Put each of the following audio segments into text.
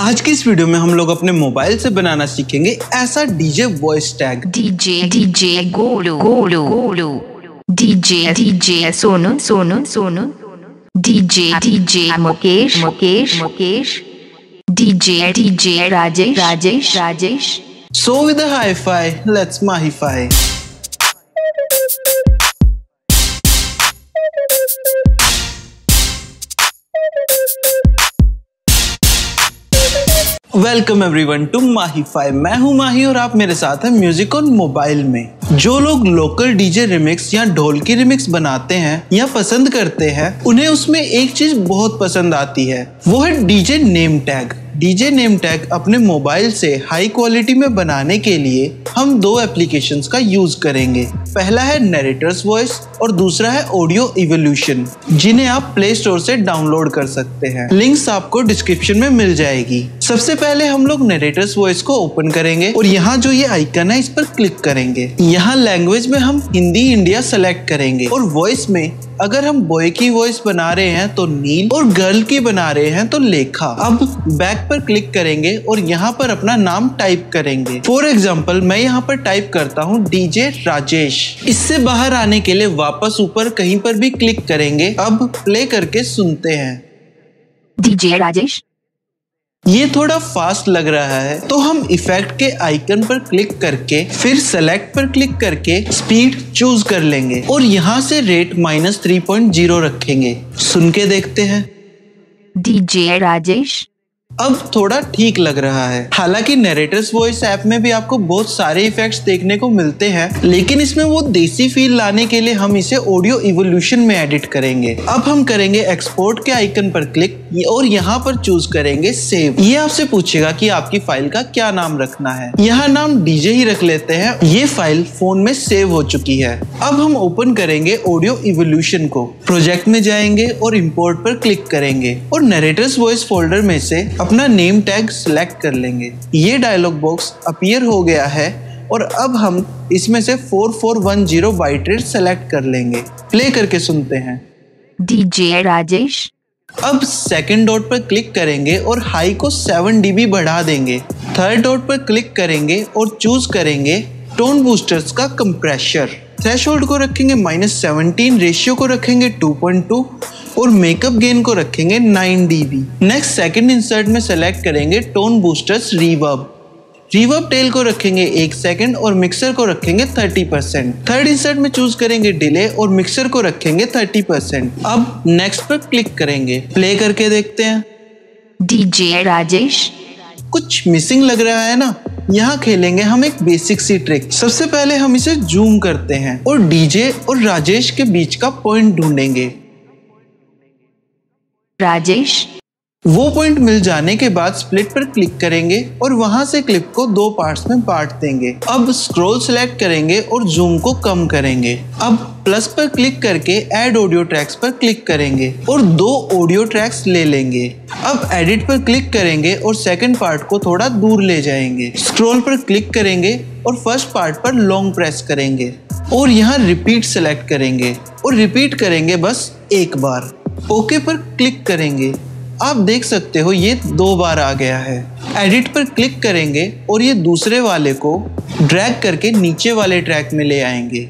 आज की इस वीडियो में हम लोग अपने मोबाइल से बनाना सीखेंगे ऐसा DJ voice tag. DJ Golu, DJ Sonu, DJ Mukesh, DJ Rajesh. So with the hifi, let's Mahi 5। Welcome everyone to Mahi 5। मैं हूं माही और आप मेरे साथ हैं म्यूजिक ऑन मोबाइल में। जो लोग लोकल डीजे रिमिक्स या ढोल की रिमिक्स बनाते हैं या पसंद करते हैं, उन्हें उसमें एक चीज बहुत पसंद आती है, वो है DJ name tag. DJ name tag अपने मोबाइल से हाई क्वालिटी में बनाने के लिए हम दो एप्लीकेशंस का यूज करेंगे। पहला है नैरेटर्स वॉइस और दूसरा है ऑडियो इवोल्यूशन, जिन्हें आप प्ले स्टोर से डाउनलोड कर सकते हैं। लिंक्स आपको डिस्क्रिप्शन में मिल जाएगी। सबसे पहले हम लोग नैरेटर्स वॉइस को ओपन करेंगे और यहाँ जो ये आइकन है इस पर क्लिक करेंगे। यहाँ लैंग्वेज में हम हिंदी इंडिया सेलेक्ट करेंगे और वॉइस में अगर हम बॉय की वॉइस बना रहे हैं तो नील और गर्ल की बना रहे हैं तो लेखा। अब बैक पर क्लिक करेंगे और यहाँ पर अपना नाम टाइप करेंगे। फॉर एग्जाम्पल मैं यहाँ पर टाइप करता हूँ डीजे राजेश। इससे बाहर आने के लिए वापस ऊपर कहीं पर भी क्लिक करेंगे। अब प्ले करके सुनते हैं। डीजे राजेश। ये थोड़ा फास्ट लग रहा है तो हम इफेक्ट के आइकन पर क्लिक करके फिर सेलेक्ट पर क्लिक करके स्पीड चूज कर लेंगे और यहाँ से रेट -3.0 रखेंगे। सुन के देखते हैं। डीजे राजेश। अब थोड़ा ठीक लग रहा है। हालांकि नैरेटर्स वॉइस ऐप में भी आपको बहुत सारे इफेक्ट्स देखने को मिलते हैं, लेकिन इसमें वो देसी फील लाने के लिए हम इसे ऑडियो इवोल्यूशन में एडिट करेंगे। अब हम करेंगे एक्सपोर्ट के आइकन पर क्लिक और यहाँ पर चूज करेंगे सेव। ये आपसे पूछेगा कि आपकी फाइल का क्या नाम रखना है। यहाँ नाम डीजे ही रख लेते हैं। ये फाइल फोन में सेव हो चुकी है। अब हम ओपन करेंगे ऑडियो इवोल्यूशन को। प्रोजेक्ट में जाएंगे और इम्पोर्ट पर क्लिक करेंगे और नैरेटर्स वॉइस फोल्डर में से अपना नेम टैग सेलेक्ट कर लेंगे। ये डायलॉग बॉक्स अपीयर हो गया है और अब हम इसमें से 4410 बाइट रेट सेलेक्ट कर लेंगे। प्ले करके सुनते हैं। डीजे राजेश। अब सेकंड डॉट पर क्लिक करेंगे और हाई को 7 dB बढ़ा देंगे। थर्ड डॉट पर क्लिक करेंगे और चूज करेंगे टोन बूस्टर्स का कंप्रेशर। थ्रेशोल्ड को रखेंगे -17, रेशियो को रखेंगे 2.2 और मेकअप गेन को रखेंगे 9 dB। नेक्स्ट सेकंड इंसर्ट में सेलेक्ट करेंगे tone boosters reverb. Reverb tail को रखेंगे 1 सेकंड और मिक्सर को रखेंगे 30%। थर्ड इंसर्ट में चूज करेंगे डिले और मिक्सर को रखेंगे 30%। अब नेक्स्ट पर क्लिक करेंगे। प्ले करके देखते हैं। डीजे राजेश। कुछ मिसिंग लग रहा है ना। यहाँ खेलेंगे हम एक बेसिक सी ट्रिक। सबसे पहले हम इसे जूम करते हैं और डीजे और राजेश के बीच का पॉइंट ढूंढेंगे। राजेश। वो पॉइंट मिल जाने के बाद स्प्लिट पर क्लिक करेंगे और वहां से क्लिप को 2 पार्ट्स में बांट देंगे। अब स्क्रॉल सेलेक्ट करेंगे और जूम को कम करेंगे। अब प्लस पर क्लिक करके ऐड ऑडियो ट्रैक्स पर क्लिक करेंगे और 2 ऑडियो ट्रैक्स ले लेंगे। अब एडिट पर क्लिक करेंगे और सेकंड पार्ट को थोड़ा दूर ले जाएंगे। स्क्रॉल पर क्लिक करेंगे और फर्स्ट पार्ट पर लॉन्ग प्रेस करेंगे और यहाँ रिपीट सेलेक्ट करेंगे और रिपीट करेंगे बस एक बार। ओके पर क्लिक करेंगे। आप देख सकते हो ये 2 बार आ गया है। एडिट पर क्लिक करेंगे और ये दूसरे वाले को ड्रैग करके नीचे वाले ट्रैक में ले आएंगे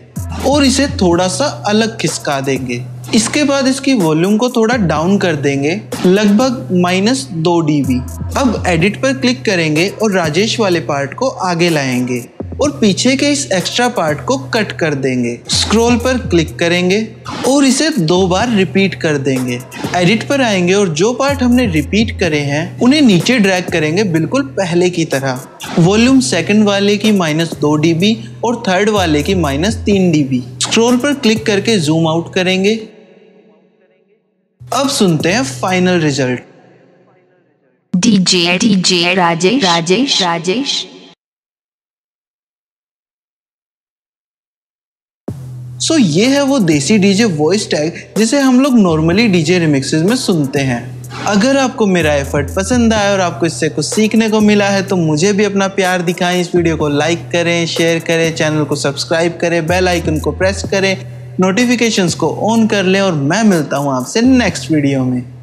और इसे थोड़ा सा अलग खिसका देंगे। इसके बाद इसकी वॉल्यूम को थोड़ा डाउन कर देंगे, लगभग -2 dB। अब एडिट पर क्लिक करेंगे और राजेश वाले पार्ट को आगे लाएंगे और पीछे के इस एक्स्ट्रा पार्ट को कट कर देंगे। स्क्रॉल पर क्लिक करेंगे और इसे 2 बार रिपीट कर देंगे। एडिट पर आएंगे और जो पार्ट हमने रिपीट करे हैं उन्हें नीचे ड्रैग करेंगे, बिल्कुल पहले की तरह। वॉल्यूम सेकंड वाले की -2 dB और थर्ड वाले की -3 dB। स्क्रॉल पर क्लिक करके जूम आउट करेंगे। अब सुनते हैं final result. DJ Rajesh. So ये है वो देसी डीजे वॉइस टैग जिसे हम लोग नॉर्मली डीजे रिमिक्सेस में सुनते हैं। अगर आपको मेरा एफर्ट पसंद आया और आपको इससे कुछ सीखने को मिला है तो मुझे भी अपना प्यार दिखाएं। इस वीडियो को लाइक करें, शेयर करें, चैनल को सब्सक्राइब करें, बेल आइकन को प्रेस करें, नोटिफिकेशंस को ऑन कर लें और मैं मिलता हूँ आपसे नेक्स्ट वीडियो में।